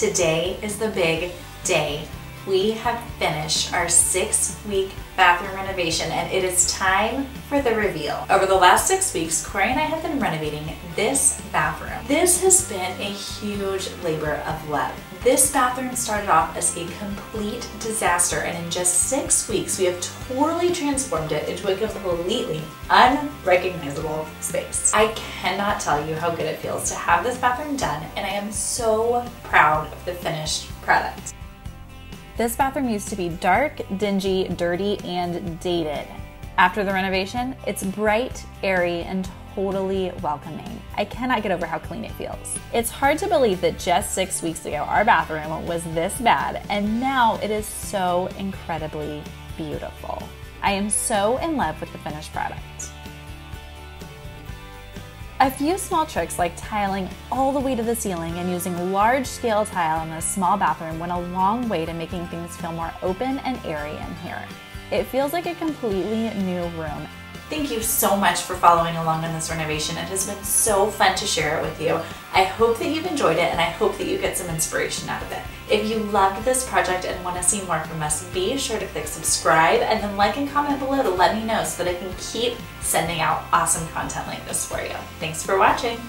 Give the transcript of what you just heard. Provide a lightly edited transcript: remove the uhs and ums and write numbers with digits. Today is the big day. We have finished our 6-week bathroom renovation and it is time for the reveal. Over the last 6 weeks, Corey and I have been renovating this bathroom. This has been a huge labor of love. This bathroom started off as a complete disaster, and in just 6 weeks, we have totally transformed it into a completely unrecognizable space. I cannot tell you how good it feels to have this bathroom done, and I am so proud of the finished product. This bathroom used to be dark, dingy, dirty, and dated. After the renovation, it's bright, airy, and totally welcoming. I cannot get over how clean it feels. It's hard to believe that just 6 weeks ago, our bathroom was this bad, and now it is so incredibly beautiful. I am so in love with the finished product. A few small tricks like tiling all the way to the ceiling and using large-scale tile in a small bathroom went a long way to making things feel more open and airy in here. It feels like a completely new room. Thank you so much for following along on this renovation. It has been so fun to share it with you. I hope that you've enjoyed it, and I hope that you get some inspiration out of it. If you loved this project and want to see more from us, be sure to click subscribe and then like and comment below to let me know so that I can keep sending out awesome content like this for you. Thanks for watching.